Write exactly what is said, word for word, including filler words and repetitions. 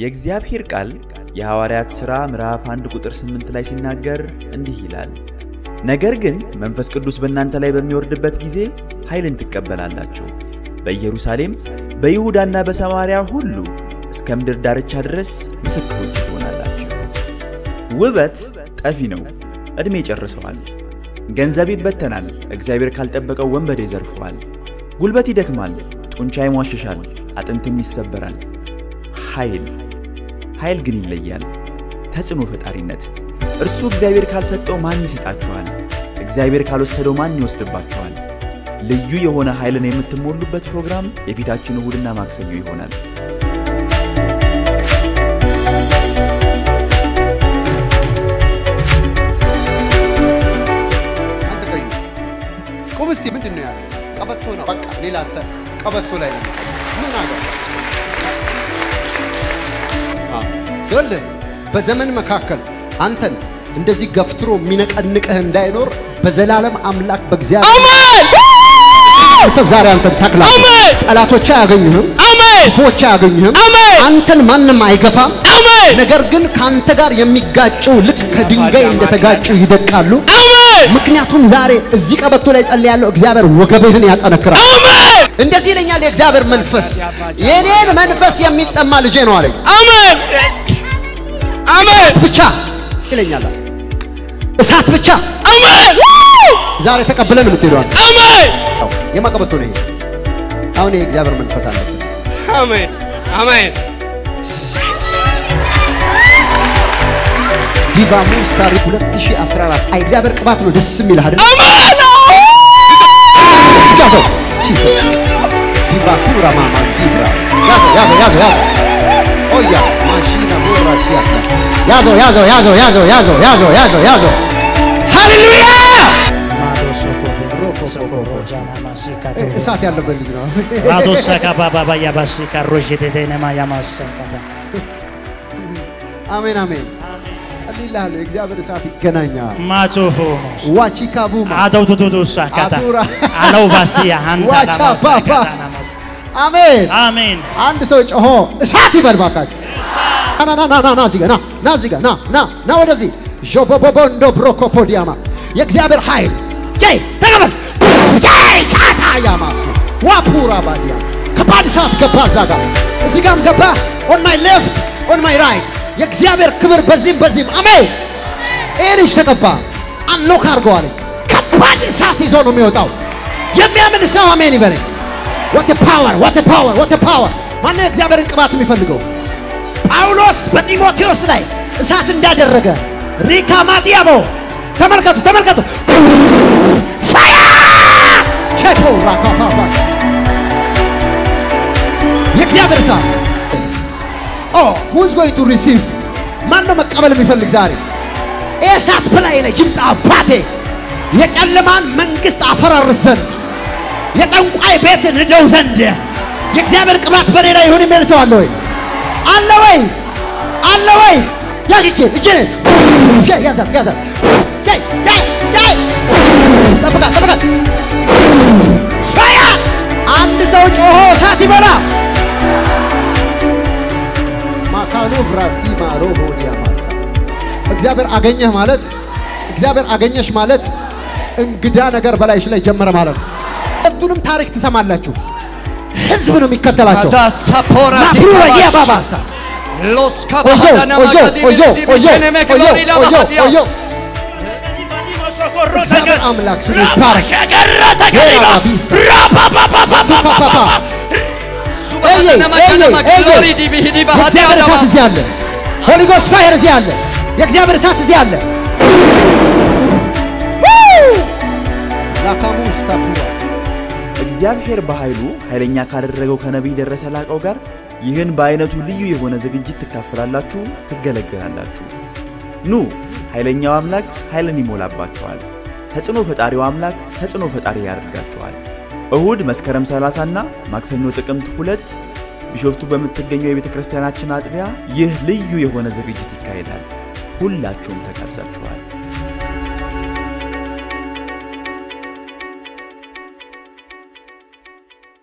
የእግዚአብሔር ቃል የሐዋርያት ሥራ ምዕራፍ አንድ ቁጥር ስምንት ላይ ሲናገር እንዲህ ይላል ነገር ግን መንፈስ ቅዱስ በእናንተ ላይ በሚወርድበት ጊዜ ኃይልን ትቀበላላችሁ በኢየሩሳሌም በይሁዳና በሰማርያ ሁሉ እስከ ምድር ዳርቻ ድረስ ምስክሮች ትሆናላችሁ ውበት ጠፊ ነው እድሜ ይጨርሰዋል ገንዘብ ይበተናል እግዚአብሔር ካልጠበቀው ወንበዴ ይዘርፈዋል ጉልበት ይደክማል ጡንቻ ይሟሽሻል አጥንትም ይሰበራል ኃይል ኃይል ግን ይለያል ተጽኖ ፈጣሪነት እርሱ እግዚአብሔር ካልሰጠው ማን ይሰጣቸዋል እግዚአብሔር ካልወሰደው ማን ይወስድባቸዋል ልዩ የሆነ ኃይልን የምትሞሉበት ፕሮግራም የፊታችን እሁድና ማክሰኞ ይሆናል ቆምስቲ ምንድነው ያ ቀበቶ ነው በቃ ሌላ አተ ቀበቶ ላይ ነው ምን አገር ገለ በዘመን መካከል አንተን እንደዚህ ገፍትሮ ሚነቀንቀህ እንዳይኖር በዘላለም አምላክ በእግዚአብሔር አሜን ተዛራ አንተን ተክላ አሜን ጠላቶች ያገኙህም አሜን ፎች ያገኙህም አሜን አንተን ማንም አይገፋም አሜን ነገር ግን ካንተ ጋር የሚጋጩ ልክ ከድንጋይ እንደተጋጩ ይደቃሉ አሜን ምክንያቱም ዛሬ እዚህ ቀበቶ ላይ ጸልያለሁ እግዚአብሔር ወገብህን ያጠነክራል አሜን እንደዚህ ለኛል የእግዚአብሔር መንፈስ የኔን መንፈስ የሚጠማ ልጄ ነው አለኝ አሜን አሜን ብቻ ይለኛል እሳት ብቻ አሜን ዛሬ ተቀበለን ምትይሏል አሜን የማቀበቱ ነው አሁን የእግዚአብሔር መንፈስ አለ አሜን አሜን ዲቫ ሙስታር ሁለት ሺህ አስራ አራት አይ እግዚአብሔር ቅባት ነው ደስ የሚል አይደል አሜን ያሶ Jesus ዲቫ ኩራ ማማ ዲቫ ያሶ ያሶ ያሶ ያሶ ኦያ ማሽና ሞራ ሲያታ ያሶ ያሶ ያሶ ያሶ ያሶ ያሶ ያሶ ያሶ ሃሌሉያ እሳት ያለበት ዝግ ነው ራዶሳ ካባባ ያባሲ ካሮጂ ደደነማ ያማሳ አሜን አሜን ጸልይላለሁ እግዚአብሔር እሳት ይገናኛል ማቾፎ ዋቺካቡማ አዶዶዶሳ ካታ አላውባሲያ አንታ ናማስ አሜን አሜን አንድ ሰው ጮሆ እሳት ይበልባካክ ና ና ና ና ዚጋ ና ና ዚጋ ና ና ና ወደዚህ ጆቦቦቦንዶ ብሮኮፖዲያማ የእግዚአብሔር ኃይል ጄይ ተቀበል ጄይ ካታ ያማሱ ዋፑራ ባዲያ ከባድ እሳት ገባ ዛጋ እዚጋም ገባ on my left on my right የእግዚአብሔር ክብር በዚህም በዚህም አሜን ኤሪሽ ተቀባ አንሎክ አርጓል ከባድ እሳት ይዞ ነው የሚወጣው የሚያምን ሰው አሜን ይበል what a power what a power what a power ማን የእግዚአብሔር ቅባት የሚፈልገው ጳውሎስ በጢሞቴዎስ ላይ እሳት እንዳደረገ ሪካ ማዲያቦ ተመልከቱ ተመልከቱ ፋያ ቸቶ ራካፋፋ የእግዚአብሔር እሳት Oh, who's going to receive? ማን ነው መቀበል የሚፈልግ ዛሬ? እሳት በላይ ላይ ይምጣ አባቴ። የጨለማን መንግስት አፈራርስ ዘንድ የጠንቋይ ቤት ንደው ዘንድ የእግዚአብሔር ቅባት በሌላ ይሁን የሚያልሰው አለ ወይ? አለ ወይ? አለ ወይ? ያሽቼ እጄ ያዛ ያዛ ታይ ታይ ታይ ተበቃ ተበቃ ፋያ አንድ ሰው ጮሆ እሳት ይበላ ካሉ ብራሲ ማሮሆ ዲያማሳ እግዚአብሔር አገኘህ ማለት እግዚአብሔር አገኘሽ ማለት እንግዳ ነገር በላይሽ ላይ ጀመረ ማለት እቱንም ታሪክ ተሰማላችሁ ህዝብ ነው የሚከተላቸው ታሳፖራ ዲያባሳ ሎስ ካባዳና ማጋዲኒ እግዚአብሔር አምላክ ስለ ታሪክ ተገሪባ ራፓፓፓፓፓ Subhanana makana maglori di bihidi bahati Allah Holy Ghost fire zi Allah የእግዚአብሔር እሳት ዚ አለ ላካሙስ ታኩራ እግዚአብሔር በኃይሉ ኃይለኛ ካደረገው ከነብይ ደረሰ ላቀው ጋር ይህን በአይነቱ ልዩ የሆነ ዝግጅት ተካፈላላችሁ ትገለገላላችሁ ኑ ኃይለኛው አምላክ ኃይልን ይሞላባችኋል ተጽኖ ፈጣሪው አምላክ ተጽኖ ፈጣሪ ያደርጋችኋል እሁድ መስከረም ሰላሳ እና ማክሰኞ ጥቅምት ሁለት ቢሾፍቱ በመተገኘው የቤተክርስቲያናችን አጥቢያ ይህ ልዩ የሆነ ዝግጅት ይካሄዳል ሁላችሁም ተጋብዛችኋል